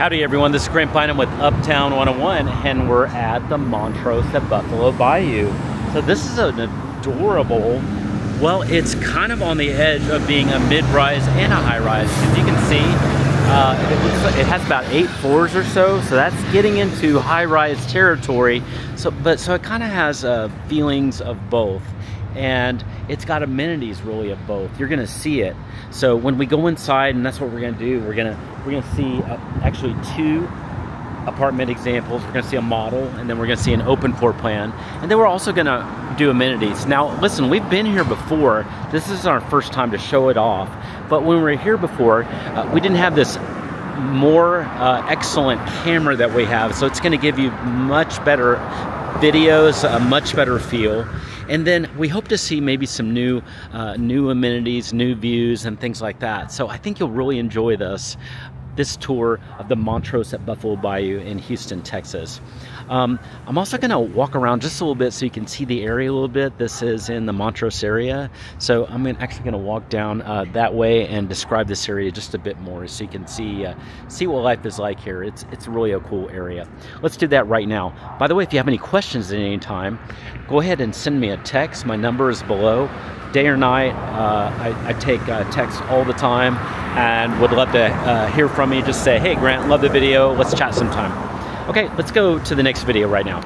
Howdy everyone, this is Grant Bynum with Uptown 101, and we're at the Montrose at Buffalo Bayou. So this is an adorable, well, it's kind of on the edge of being a mid-rise and a high-rise. As you can see, it has about 8 floors or so, so that's getting into high-rise territory. So it kind of has feelings of both. And it's got amenities really of both. You're gonna see it. So when we go inside, and that's what we're gonna do, we're gonna see actually 2 apartment examples. We're gonna see a model, and then we're gonna see an open floor plan, and then we're also gonna do amenities. Now listen, we've been here before. This is our first time to show it off, but when we were here before, we didn't have this more excellent camera that we have, so it's gonna give you much better videos, a much better feel. And then we hope to see maybe some new amenities, new views, and things like that. So I think you'll really enjoy this tour of the Montrose at Buffalo Bayou in Houston, Texas. I'm also gonna walk around just a little bit so you can see the area a little bit. This is in the Montrose area. So I'm actually gonna walk down that way and describe this area just a bit more so you can see what life is like here. It's really a cool area. Let's do that right now. By the way, if you have any questions at any time, go ahead and send me a text. My number is below. Day or night, I take texts all the time, and would love to hear from you. Just say, hey Grant, love the video, let's chat sometime. Okay, let's go to the next video right now.